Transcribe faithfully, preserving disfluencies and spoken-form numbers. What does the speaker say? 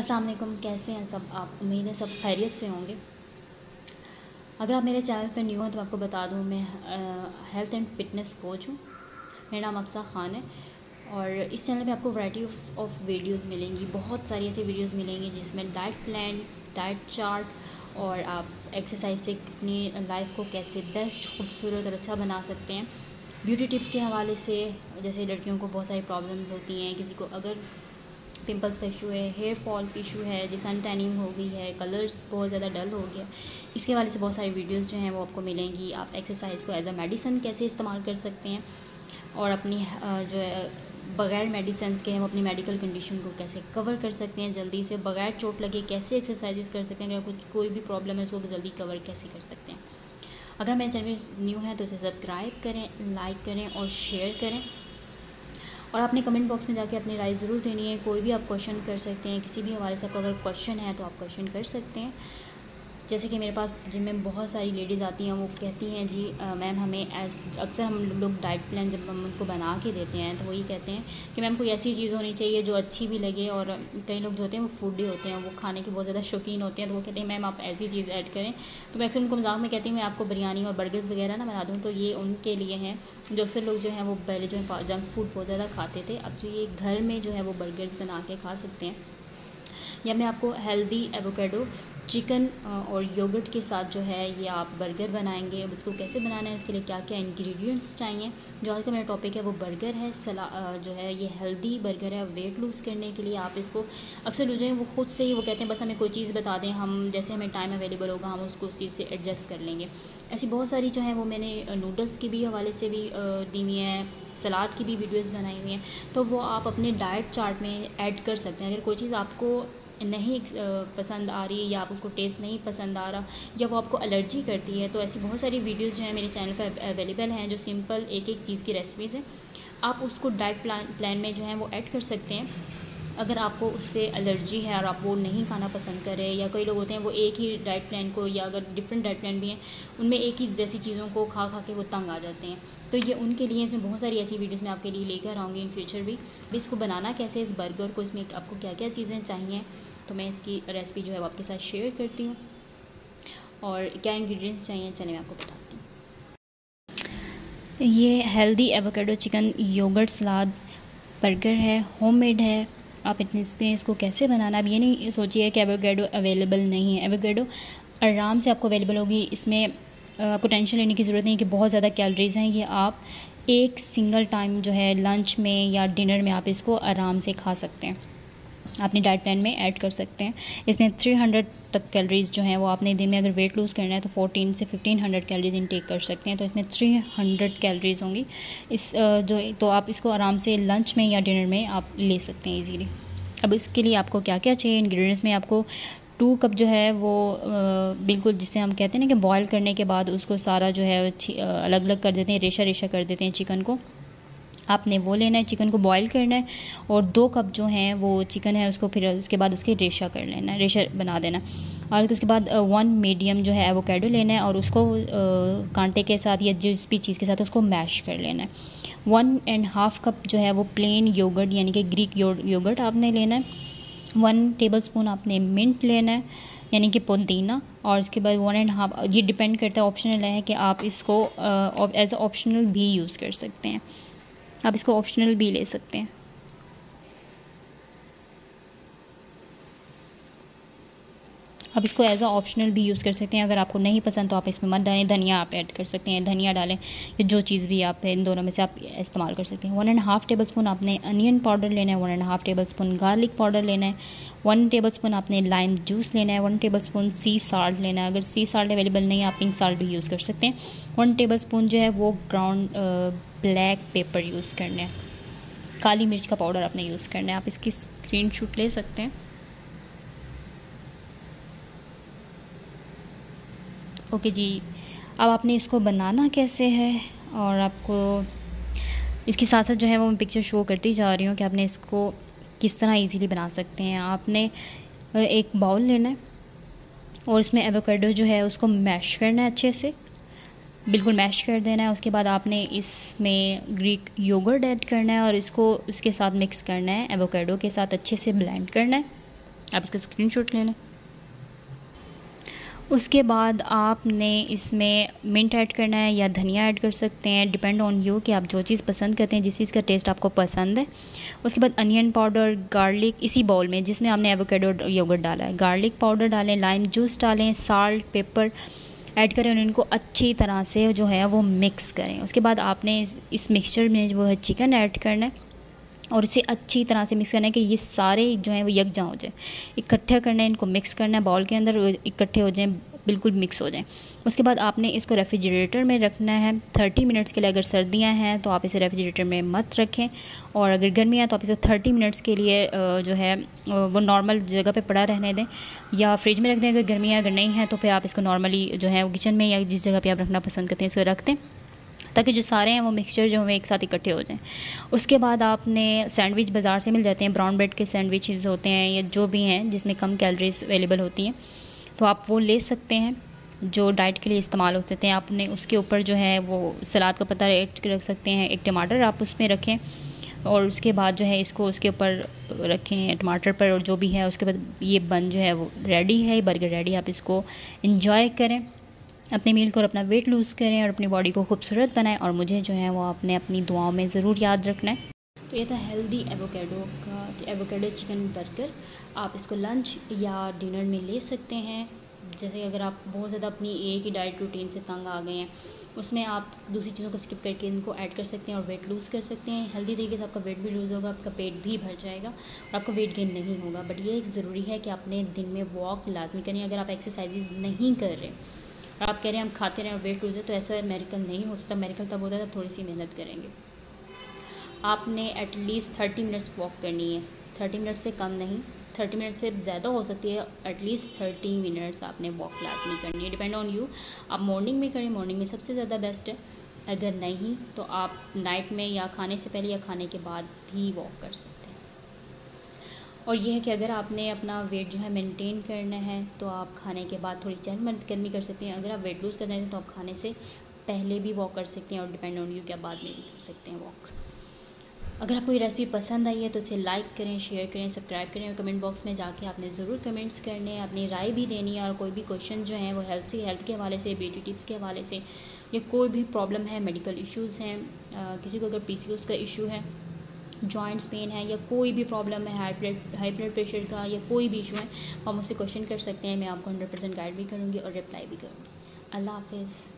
अस्सलाम वालेकुम, कैसे हैं सब आप। उम्मीद है सब खैरियत से होंगे। अगर आप मेरे चैनल पर न्यू हो तो आपको बता दूं, मैं हेल्थ एंड फिटनेस कोच हूं। मेरा नाम अक्सा खान है और इस चैनल पे आपको वैरायटी ऑफ वीडियोस मिलेंगी। बहुत सारी ऐसी वीडियोस मिलेंगी जिसमें डाइट प्लान, डाइट चार्ट और आप एक्सरसाइज से अपनी लाइफ को कैसे बेस्ट, खूबसूरत और अच्छा बना सकते हैं। ब्यूटी टिप्स के हवाले से, जैसे लड़कियों को बहुत सारी प्रॉब्लम्स होती हैं, किसी को अगर पिंपल्स का इशू है, हेयर फॉल का इशू है, जैसे सन टैनिंग हो गई है, कलर्स बहुत ज़्यादा डल हो गया, इसके हवाले से बहुत सारी वीडियोस जो हैं वो आपको मिलेंगी। आप एक्सरसाइज को एज अ मेडिसिन कैसे इस्तेमाल कर सकते हैं और अपनी जो है बग़ैर मेडिसिन के हम अपनी मेडिकल कंडीशन को कैसे कवर कर सकते हैं, जल्दी से बग़ैर चोट लगे कैसे एक्सरसाइजेस कर सकते हैं, अगर कुछ कोई भी प्रॉब्लम है उसको जल्दी कवर कैसे कर सकते हैं। अगर मेरे चैनल पर न्यू है तो इसे सब्सक्राइब करें, लाइक करें और शेयर करें। और आपने कमेंट बॉक्स में जाके अपनी राय ज़रूर देनी है। कोई भी आप क्वेश्चन कर सकते हैं, किसी भी हवाले से आपको अगर क्वेश्चन है तो आप क्वेश्चन कर सकते हैं। जैसे कि मेरे पास जिम में बहुत सारी लेडीज़ आती हैं, वो कहती हैं जी मैम हमें अक्सर हम लोग डाइट प्लान जब हम उनको बना के देते हैं तो वही कहते हैं कि मैम कोई ऐसी चीज़ होनी चाहिए जो अच्छी भी लगे। और कई लोग जो होते हैं वो फूडी होते हैं, वो खाने के बहुत ज़्यादा शौकीन होते हैं, तो वो कहते हैं मैम आप ऐसी चीज़ ऐड करें। तो मैं अक्सर उनको मजाक में कहती हूँ मैं आपको बिरयानी और बर्गर्स वगैरह ना बना दूँ। तो ये उनके लिए हैं जो अक्सर लोग जो हैं वो पहले जो है जंक फूड बहुत ज़्यादा खाते थे, अब जो ये घर में जो है वो बर्गर्स बना के खा सकते हैं। या मैं आपको हेल्दी एवोकाडो, चिकन और योगर्ट के साथ जो है ये आप बर्गर बनाएंगे। अब उसको कैसे बनाना है, उसके लिए क्या क्या इंग्रेडिएंट्स चाहिए, जो आज का मेरा टॉपिक है वो बर्गर है। सला जो है ये हेल्दी बर्गर है वेट लूज़ करने के लिए। आप इसको अक्सर लोग जो है वो खुद से ही वो कहते हैं बस हमें कोई चीज़ बता दें, हम जैसे हमें टाइम अवेलेबल होगा हम उसको उस चीज़ से एडजस्ट कर लेंगे। ऐसी बहुत सारी जो है वो मैंने नूडल्स के भी हवाले से भी दी हुई है, सलाद की भी वीडियोस बनाई हुई हैं, तो वो आप अपने डाइट चार्ट में ऐड कर सकते हैं। अगर कोई चीज़ आपको नहीं पसंद आ रही या आप उसको टेस्ट नहीं पसंद आ रहा या वो आपको एलर्जी करती है, तो ऐसी बहुत सारी वीडियोस जो हैं मेरे चैनल पर अवेलेबल हैं जो सिंपल एक एक चीज़ की रेसिपीज़ हैं। आप उसको डाइट प्लान प्लान में जो है वो ऐड कर सकते हैं। अगर आपको उससे एलर्जी है और आप वो नहीं खाना पसंद करें, या कई लोग होते हैं वो एक ही डाइट प्लान को, या अगर डिफरेंट डाइट प्लान भी हैं उनमें एक ही जैसी चीज़ों को खा खा के वो तंग आ जाते हैं, तो ये उनके लिए इसमें बहुत सारी ऐसी वीडियोस मैं आपके लिए लेकर आऊँगी इन फ्यूचर भी। इसको बनाना कैसे, इस बर्गर को, इसमें आपको क्या क्या चीज़ें चाहिए, तो मैं इसकी रेसिपी जो है वो आपके साथ शेयर करती हूँ। और क्या इंग्रेडिएंट्स चाहिए चलिए मैं आपको बताती हूँ। ये healthy avocado, chicken, yoghurt, salad, burger है, होममेड है। आप इतने इसके इसको कैसे बनाना, अब ये नहीं सोचिए कि एवोकाडो अवेलेबल नहीं है। एवोकाडो आराम से आपको अवेलेबल होगी, इसमें आपको टेंशन लेने की ज़रूरत नहीं कि बहुत ज़्यादा कैलोरीज़ हैं। ये आप एक सिंगल टाइम जो है लंच में या डिनर में आप इसको आराम से खा सकते हैं, अपने डाइट प्लान में ऐड कर सकते हैं। इसमें तीन सौ तक कैलोरीज़ जो हैं वो आपने दिन में अगर वेट लूज़ करना है तो चौदह से पंद्रह सौ कैलोरीज़ इनटेक कर सकते हैं, तो इसमें तीन सौ कैलोरीज़ होंगी इस जो, तो आप इसको आराम से लंच में या डिनर में आप ले सकते हैं इजीली। अब इसके लिए आपको क्या क्या चाहिए इंग्रेडिएंट्स में, आपको टू कप जो है वो बिल्कुल जिसे हम कहते हैं ना कि बॉयल करने के बाद उसको सारा जो है अलग अलग कर देते हैं, रेशा रेशा कर देते हैं चिकन को, आपने वो लेना है। चिकन को बॉईल करना है और दो कप जो हैं वो चिकन है उसको फिर उसके बाद उसके रेशा कर लेना है, रेशा बना देना। और उसके बाद वन मीडियम जो है एवोकाडो लेना है और उसको कांटे के साथ या जिस भी चीज़ के साथ उसको मैश कर लेना है। वन एंड हाफ़ कप जो है वो प्लेन योगर्ट यानी कि ग्रीक योगर्ट आपने लेना है। वन टेबलस्पून आपने मिंट लेना है यानी कि पुदीना। और इसके बाद वन एंड हाफ, ये डिपेंड करता है, ऑप्शनल है कि आप इसको एज अ ऑप्शनल भी यूज़ कर सकते हैं, आप इसको ऑप्शनल भी ले सकते हैं। आप इसको एज अ ऑप्शनल भी यूज़ कर सकते हैं, अगर आपको नहीं पसंद तो आप इसमें मत डालें। धनिया आप ऐड कर सकते हैं, धनिया डालें, जो चीज़ भी आप इन दोनों में से आप इस्तेमाल कर सकते हैं। One and half tablespoon आपने अनियन पाउडर लेना है, one and half tablespoon garlic powder लेना है, वन टेबल स्पून आपने लाइम जूस लेना है, one tablespoon sea salt लेना है। अगर सी साल्ट अवेलेबल नहीं है आप पिंक साल्ट भी यूज़ कर सकते हैं। वन टेबल स्पून जो है वो ग्राउंड ब्लैक पेपर यूज़ करना है, काली मिर्च का पाउडर आपने यूज़ करना है। आप इसकी स्क्रीन शॉट ले सकते हैं। ओके okay जी, अब आपने इसको बनाना कैसे है, और आपको इसके साथ साथ जो है वो मैं पिक्चर शो करती जा रही हूँ कि आपने इसको किस तरह इजीली बना सकते हैं। आपने एक बाउल लेना है और इसमें एवोकाडो जो है उसको मैश करना है, अच्छे से बिल्कुल मैश कर देना है। उसके बाद आपने इसमें ग्रीक योगर्ट ऐड करना है और इसको उसके साथ मिक्स करना है, एवोकाडो के साथ अच्छे से ब्लेंड करना है। आप इसका स्क्रीनशॉट ले लें। उसके बाद आपने इसमें मिंट ऐड करना है या धनिया ऐड कर सकते हैं, डिपेंड ऑन यू कि आप जो चीज़ पसंद करते हैं, जिस चीज़ का टेस्ट आपको पसंद है। उसके बाद अनियन पाउडर, गार्लिक इसी बाउल में जिसमें आपने एवोकाडो और योगर्ट डाला है, गार्लिक पाउडर डालें, लाइम जूस डालें, साल्ट पेपर ऐड करें और इनको अच्छी तरह से जो है वो मिक्स करें। उसके बाद आपने इस, इस मिक्सचर में वो है चिकन ऐड करना है और इसे अच्छी तरह से मिक्स करना है कि ये सारे जो हैं वो यकजा हो जाए, इकट्ठा करना है, इनको मिक्स करना है, बाउल के अंदर इकट्ठे हो जाएं, बिल्कुल मिक्स हो जाएं। उसके बाद आपने इसको रेफ्रिजरेटर में रखना है तीस मिनट्स के लिए। अगर सर्दियां हैं तो आप इसे रेफ्रिजरेटर में मत रखें और अगर गर्मी है तो आप इसे तीस मिनट्स के लिए जो है वो नॉर्मल जगह पे पड़ा रहने दें या फ्रिज में रख दें अगर गर्मी है। अगर नहीं है तो फिर आप इसको नॉर्मली जो है किचन में या जिस जगह पर आप रखना पसंद करते हैं इसको रख दें ताकि जो सारे हैं वो मिक्सचर जो है एक साथ इकट्ठे हो जाएं। उसके बाद आपने सैंडविच बाज़ार से मिल जाते हैं, ब्राउन ब्रेड के सैंडविचेस होते हैं या जो भी हैं जिसमें कम कैलोरीज अवेलेबल होती हैं तो आप वो ले सकते हैं जो डाइट के लिए इस्तेमाल हो सकते हैं। आपने उसके ऊपर जो है वो सलाद का पत्ता ऐड रख सकते हैं, एक टमाटर आप उसमें रखें और उसके बाद जो है इसको उसके ऊपर रखें टमाटर पर और जो भी है। उसके बाद ये बन जो है वो रेडी है, बर्गर रेडी। आप इसको इंजॉय करें अपने मील को और अपना वेट लूज़ करें और अपनी बॉडी को खूबसूरत बनाएं और मुझे जो है वो आपने अपनी दुआओं में ज़रूर याद रखना है। तो ये था हेल्दी एवोकाडो का एवोकाडो चिकन बर्गर। आप इसको लंच या डिनर में ले सकते हैं। जैसे अगर आप बहुत ज़्यादा अपनी एक ही डाइट रूटीन से तंग आ गए हैं उसमें आप दूसरी चीज़ों को स्किप करके इनको ऐड कर सकते हैं और वेट लूज़ कर सकते हैं। हेल्दी तरीके से आपका वेट भी लूज़ होगा, आपका पेट भी भर जाएगा और आपका वेट गेन नहीं होगा। बट ये एक ज़रूरी है कि आपने दिन में वॉक लाजमी करें। अगर आप एक्सरसाइज नहीं कर रहे और आप कह रहे हैं हम खाते रहें और वेट लूज है तो ऐसा मेरिकल नहीं हो सकता। मेरिकल तब होता है तब थोड़ी सी मेहनत करेंगे। आपने एटलीस्ट तीस मिनट्स वॉक करनी है, तीस मिनट से कम नहीं, तीस मिनट से ज़्यादा हो सकती है। एटलीस्ट तीस मिनट्स आपने वॉक लाजमी करनी है, डिपेंड ऑन यू। आप मॉर्निंग में करें, मॉर्निंग में सबसे ज़्यादा बेस्ट है। अगर नहीं तो आप नाइट में या खाने से पहले या खाने के बाद भी वॉक कर सकते हैं। और यह है कि अगर आपने अपना वेट जो है मेंटेन करना है तो आप खाने के बाद थोड़ी चहलकदमी करनी कर सकते हैं। अगर आप वेट लूज़ करना है तो आप खाने से पहले भी वॉक कर सकते हैं और डिपेंड ऑन यू कि आप बाद में भी कर सकते हैं वॉक। अगर आपको ये रेसिपी पसंद आई है तो इसे लाइक करें, शेयर करें, सब्सक्राइब करें और कमेंट बॉक्स में जाके आपने ज़रूर कमेंट्स करने, अपनी राय भी देनी है और कोई भी क्वेश्चन जो है वो हेल्थ से हेल्थ के हवाले से, ब्यूटी टिप्स के हवाले से या कोई भी प्रॉब्लम है, मेडिकल इश्यूज़ हैं, किसी को अगर पीसीओएस का इशू है, जॉइंट्स पेन है या कोई भी प्रॉब्लम है, high blood high blood pressure का या कोई भी इशू है, आप मुझसे क्वेश्चन कर सकते हैं। मैं आपको हंड्रेड परसेंट गाइड भी करूँगी और रिप्लाई भी करूँगी। अल्लाह हाफिज़।